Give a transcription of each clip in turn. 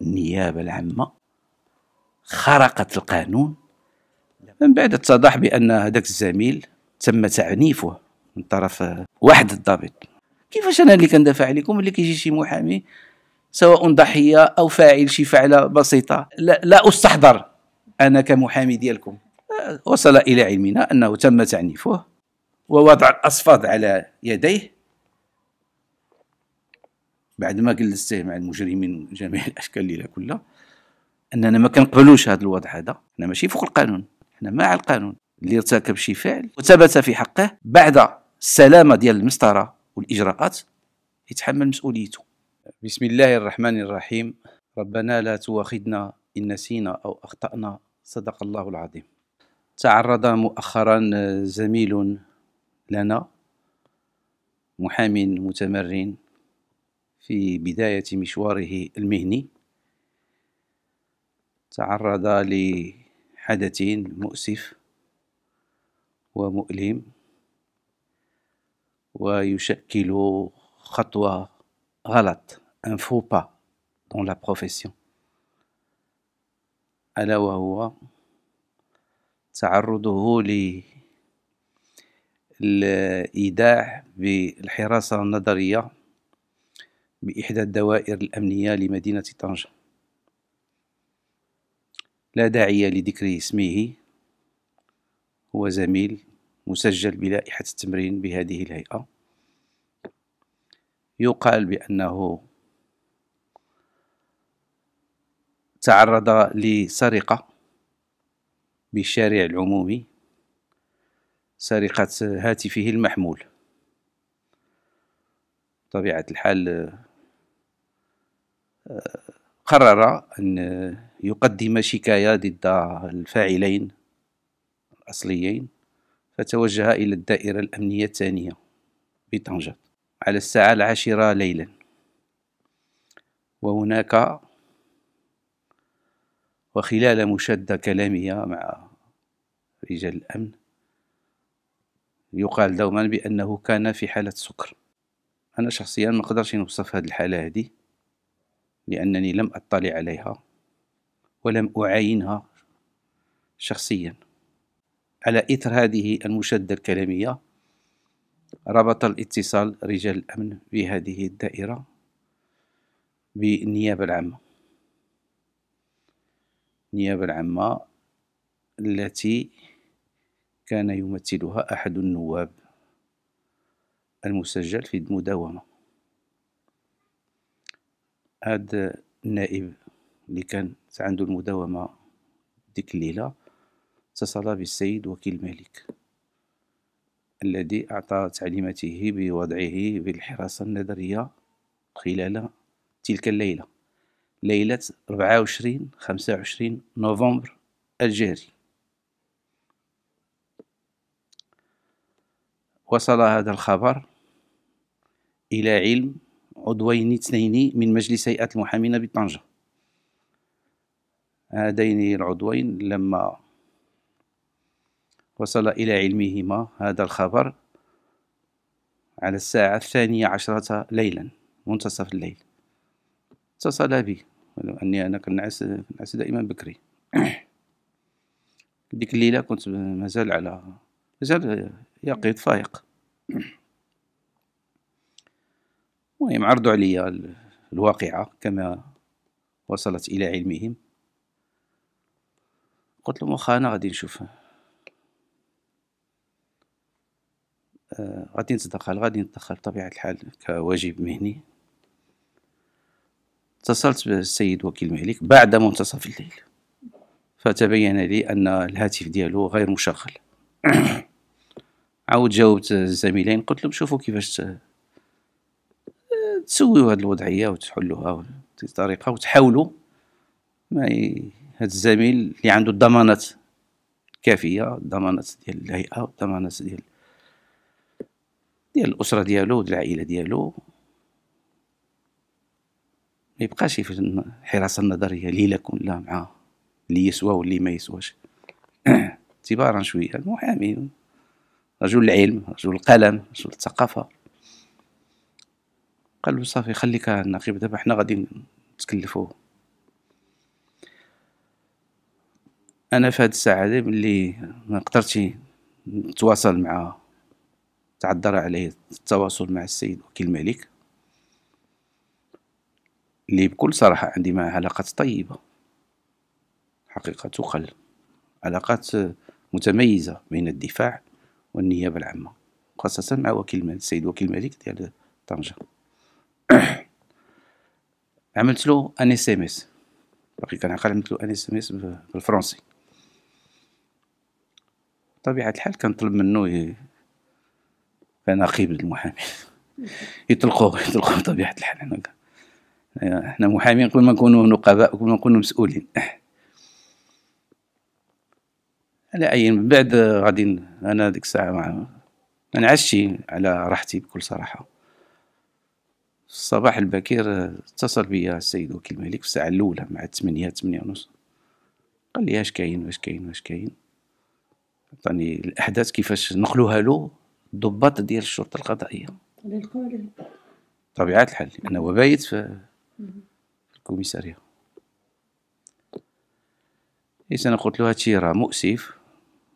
النيابة العامة خرقت القانون. من بعد اتضح بأن هذاك الزميل تم تعنيفه من طرف واحد الضابط. كيفاش أنا اللي كندافع عليكم اللي كيجي شي محامي سواء ضحية أو فاعل شي فعلة بسيطة، لا أستحضر أنا كمحامي ديالكم. وصل إلى علمنا أنه تم تعنيفه ووضع الأصفاد على يديه بعد ما جلسته مع المجرمين جميع الأشكال الليلة كلها. أننا ما كنقبلوش هذا الوضع، هذا حنا ماشي فوق القانون، حنا مع القانون. اللي ارتكب شي فعل وثبت في حقه بعد السلامة ديال المسطرة والإجراءات يتحمل مسؤوليته. بسم الله الرحمن الرحيم. ربنا لا تؤاخذنا إن نسينا أو أخطأنا، صدق الله العظيم. تعرض مؤخرا زميل لنا محامي متمرن في بداية مشواره المهني، تعرض لحدث مؤسف ومؤلم ويشكل خطوة غلط، un faux pas dans la profession، ألا وهو تعرضه للإيداع بالحراسة النظرية بإحدى الدوائر الأمنية لمدينة طنجة. لا داعي لذكر اسمه، هو زميل مسجل بلائحة التمرين بهذه الهيئة. يقال بأنه تعرض لسرقة بالشارع العمومي، سرقة هاتفه المحمول. بطبيعة الحال قرر أن يقدم شكاية ضد الفاعلين الأصليين، فتوجه إلى الدائرة الأمنية الثانية بطنجة على الساعة 22:00 ليلا، وهناك وخلال مشادة كلامية مع رجال الأمن يقال دوما بأنه كان في حالة سكر. أنا شخصيا ما قدرش نوصف هذه الحالة هذه لأنني لم أطلع عليها ولم أعاينها شخصيا. على إثر هذه المشادة الكلامية ربط الاتصال رجال الأمن بهذه الدائرة بالنيابة العامة، النيابة العامة التي كان يمثلها أحد النواب المسجل في المداومة. هذا النائب اللي كان عنده المداومة ديك الليلة اتصل بالسيد وكيل الملك الذي أعطى تعليماته بوضعه بالحراسة النظرية خلال تلك الليلة، ليلة 24-25 نوفمبر الجاري. وصل هذا الخبر إلى علم عضوين اثنين من مجلس هيئة المحامين بطنجة. هذين العضوين لما وصل إلى علمهما هذا الخبر على الساعة 22:00 ليلا، منتصف الليل، اتصل بي، ولو أني أنا كنعس دائما بكري. ديك الليلة كنت مازال يقظ فايق. المهم عرضوا عليا الواقعة كما وصلت إلى علمهم. قلت لهم واخا أنا غادي نشوف، غادي نتدخل بطبيعة الحال كواجب مهني. اتصلت بالسيد وكيل الملك بعد منتصف الليل، فتبين لي أن الهاتف ديالو غير مشغل. عاود جاوبت الزميلين قلت لهم شوفوا كيفاش تسويوا هاد الوضعية وتحلوها بطريقة، وتحاولوا هاد الزميل اللي عنده الضمانات كافية، الضمانات ديال الهيئة والضمانات ديال الأسرة ديالو والعائلة ديالو، ما يبقاش في الحراسة النظرية ليلة كلها مع اللي يسوى واللي ما يسواش. اعتبارا شوية المحامي رجل العلم، رجل القلم، رجل الثقافة، قال له صافي خليك النقيب دابا حنا غادي نتكلفوه. انا في هاد الساعه هادي ملي ما قدرتش نتواصل معاه، تعذر عليه التواصل مع السيد وكيل الملك اللي بكل صراحه عندي معاه علاقات طيبه حقيقه تقل، علاقات متميزه بين الدفاع والنيابه العامه، خاصه مع وكيل الملك السيد وكيل الملك ديال طنجه. عملت له ان اس ام اس، باقي كنعقل، عملت له ان اس ام اس بالفرنسي. بطبيعه الحال كنطلب منه كنقيب المحامي يطلقوه بطبيعه الحال. حنا محامين قبل ما نكونوا نقباء، قبل ما نكونوا مسؤولين. على اي من بعد غادي انا ديك الساعه ما نعشتش على راحتي بكل صراحه. الصباح البكير اتصل بيا السيد وكيل الملك في الساعه الاولى مع 8:30، قال لي اش كاين. عطاني الاحداث كيفاش نقلوها له الضباط ديال الشرطه القضائيه طبيعه الحال، انا وبايت في الكوميساريه. إذا أنا قلت له هادشي راه مؤسف،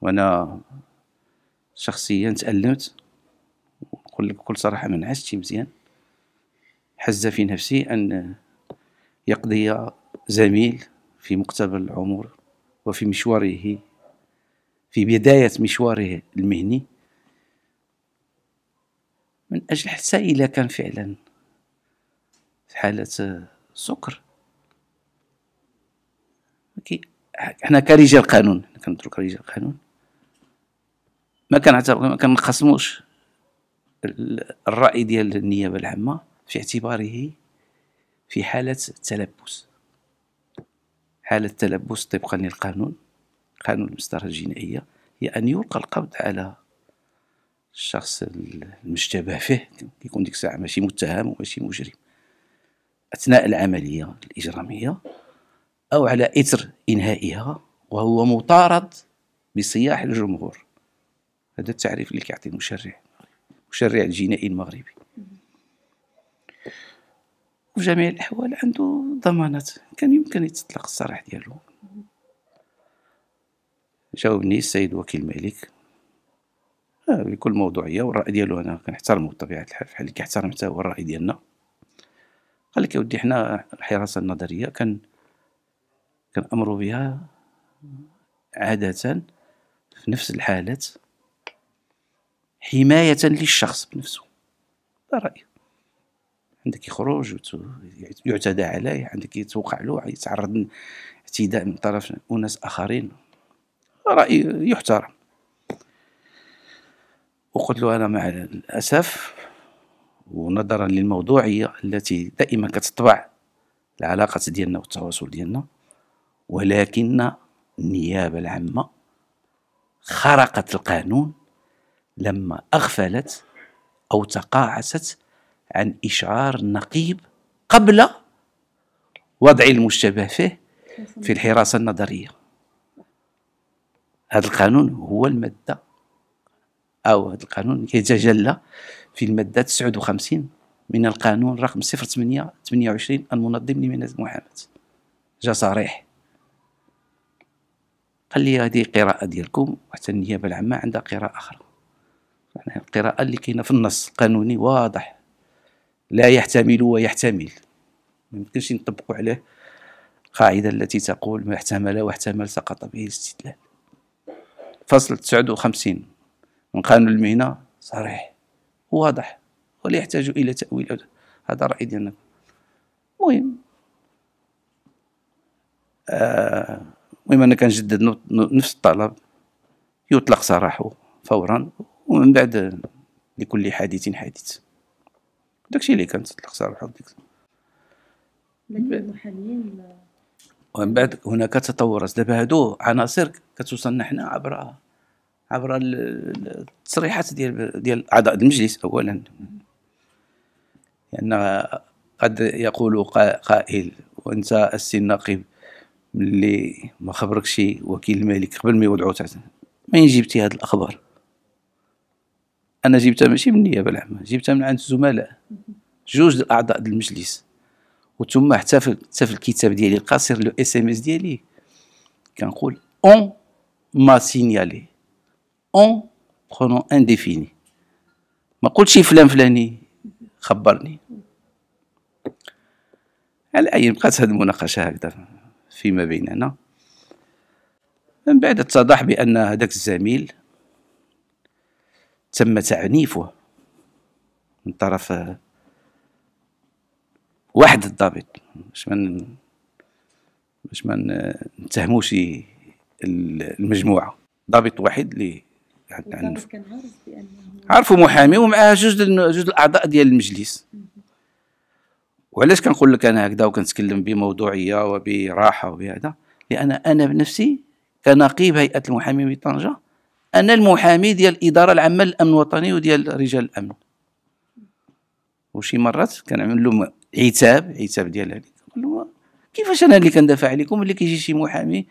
وأنا شخصيا تألمت، نقول لك بكل صراحة ما نعستش مزيان، حز في نفسي أن يقضي زميل في مقتبل العمر وفي مشواره، في بداية مشواره المهني، من أجل حتى إلا كان فعلا في حالة سكر. احنا كرجال قانون، كنترك رجال قانون، ما كنخصموش الراي ديال النيابه العامه في اعتباره في حاله تلبس، حاله تلبس طبقا للقانون، قانون المسطره الجنائيه، هي ان يلقى القبض على الشخص المشتبه فيه، كيكون ديك الساعه ماشي متهم وماشي مجرم، اثناء العمليه الاجراميه أو على إثر إنهائها وهو مطارد بصياح الجمهور. هذا التعريف اللي كيعطي المشرع الجنائي المغربي. وفي جميع الأحوال عنده ضمانات، كان يمكن يتطلق السراح ديالو. جاوبني السيد وكيل الملك بكل موضوعية، والرأي ديالو أنا كنحترمو بطبيعة الحال بحال اللي كيحترم حتى هو الرأي ديالنا. قال لك يا ودي حنا الحراسة النظرية كنأمروا بها عادة في نفس الحالات حماية للشخص بنفسه، هذا رأيي. عندك يخرج يعتدى عليه، عندك يتوقع له، يتعرض لاعتداء من طرف أناس آخرين، رأي يحترم. وقلت له أنا مع الأسف ونظرا للموضوعية التي دائما كتطبع العلاقات ديالنا والتواصل ديالنا، ولكن النيابة العامة خرقت القانون لما أغفلت أو تقاعست عن إشعار النقيب قبل وضع المشتبه فيه في الحراسة النظرية. هذا القانون هو المادة، أو هذا القانون يتجلى في المادة 59 من القانون رقم 08/28 المنظم لمنظمة المحاماة. جا صريح قال لي هذه قراءة ديالكم، وحتى النيابة العامة عندها قراءة أخرى، يعني القراءة اللي كاينة في النص القانوني واضح، لا يحتمل ويحتمل، ما يمكنش نطبقوا عليه القاعدة التي تقول ما احتمل واحتمل سقط به الاستدلال. فصل 59 من قانون المهنة صريح واضح ولا يحتاج إلى تأويل. هذا الرأي ديالنا. المهم المهم أنا كنجدد نفس الطلب، يطلق سراحه فورا، ومن بعد لكل حادث حادث. داكشي اللي كان تطلق سراحه ديك. ومن بعد هناك تطورات، دابا هادو عناصر كتوصلنا حنا عبر التصريحات ديال أعضاء المجلس أولا، لأن قد يقول قائل وأنت السي النقيب ملي ما خبركش وكيل الملك قبل ما يوضعو تحت، منين جبتي هاد الاخبار؟ انا جبتها ماشي من النيابه العامه، جبتها من عند الزملاء جوج الاعضاء ديال المجلس، وتما حتى في الكتاب ديالي القصير لو اس ام اس ديالي كنقول اون ما سينيالي اون برونون انديفيني، ما قلتش فلان فلاني خبرني. على اي بقات هذه المناقشه هكذا فيما بيننا. من بعد اتضح بان هذاك الزميل تم تعنيفه من طرف واحد الضابط، باش ما نتهموش المجموعه، ضابط واحد اللي عرفوا محامي ومعاه جوج الاعضاء ديال المجلس. وعلاش كنقول لك انا هكذا وكنتكلم بموضوعيه وبراحه وبهذا؟ لان انا بنفسي كنقيب هيئه المحامين بطنجه انا المحامي ديال الاداره العامه للامن الوطني وديال رجال الامن، وشي مرات كنعمل له عتاب ديال هذيك، كنقول له كيفاش انا اللي كندافع عليكم ملي كيجي شي محامي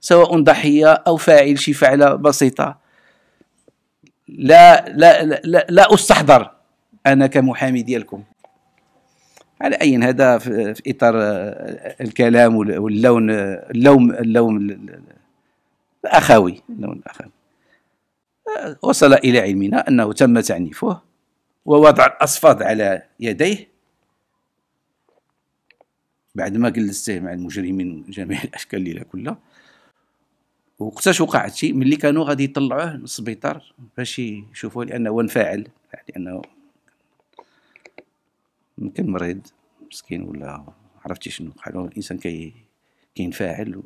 سواء ضحيه او فاعل شي فعله بسيطه لا لا لا لا استحضر انا كمحامي ديالكم. على اي هذا في اطار الكلام واللون اللوم الاخوي، اللون الاخوي. وصل الى علمنا انه تم تعنيفه ووضع الاصفاد على يديه بعد ما جلسته مع المجرمين جميع الاشكال الليله كلها. وقتاش وقعت شي؟ ملي كانوا غادي يطلعوه من السبيطار باش يشوفوه لانه هو انفعل، لانه يمكن مريض مسكين ولا عرفتي شنو، بحال الانسان كينفعل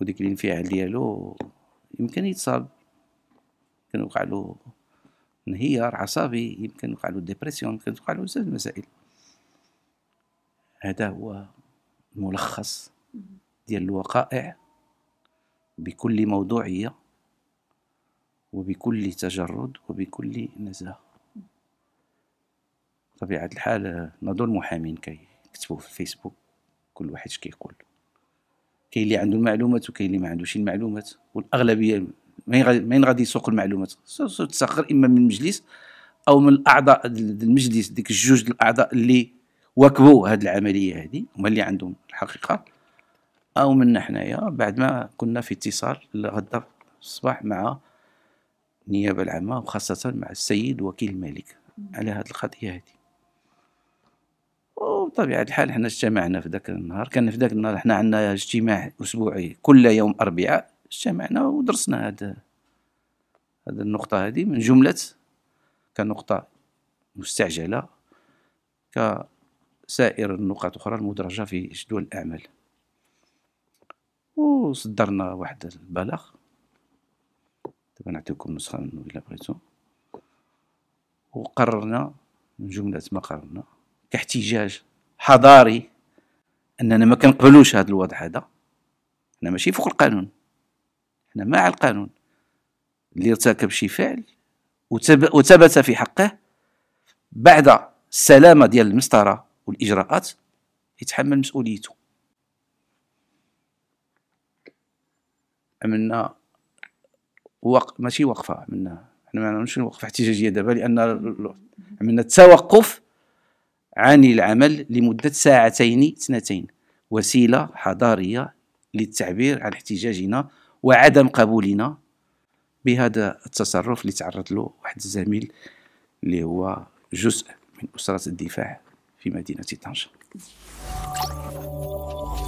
وديك الانفعال ديالو يمكن يتصاب، يمكن يوقع له انهيار عصبي، يمكن يوقع له ديبرسيون، يمكن توقع له بزاف المسائل. هذا هو الملخص ديال الوقائع بكل موضوعية وبكل تجرد وبكل نزاهة. طبيعة الحال ناضو المحامين كيكتبوا في الفيسبوك كل واحد اش كيقول، كاين اللي عنده المعلومات وكاين اللي ما عندوش المعلومات، والاغلبية مين غادي يسوق المعلومات؟ تسخر اما من المجلس او من الاعضاء المجلس، ديك الجوج الاعضاء اللي واكبوا هاد العملية هادي هما اللي عندهم الحقيقة، أو منا حنايا بعد ما كنا في اتصال غدا الصباح مع النيابة العامة وخاصة مع السيد وكيل الملك على هذه القضية هذه. وبطبيعة الحال حنا اجتمعنا في ذاك النهار، كان في ذاك النهار حنا عندنا اجتماع أسبوعي كل يوم أربعاء، اجتمعنا ودرسنا هذه النقطة هذه من جملة كنقطة مستعجلة كسائر النقاط أخرى المدرجة في جدول الأعمال. وصدرنا واحد البلاغ، دابا نعطيكم نسخة منو إلا بغيتو، وقررنا من جملة ما قررنا كاحتجاج حضاري أننا ما كنقبلوش هذا الوضع هذا، حنا ماشي فوق القانون، حنا مع القانون. اللي ارتكب شي فعل وثبت في حقه بعد السلامة ديال المسطرة والإجراءات يتحمل مسؤوليته. عملنا ماشي وقفه، عملنا حنا ما عملناش وقفه احتجاجيه دابا، لان عملنا التوقف عن العمل لمده ساعتين اثنتين، وسيله حضاريه للتعبير عن احتجاجنا وعدم قبولنا بهذا التصرف اللي تعرض له واحد الزميل اللي هو جزء من اسره الدفاع في مدينه طنجه.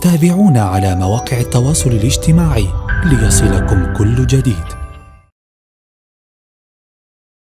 تابعونا على مواقع التواصل الاجتماعي ليصلكم كل جديد.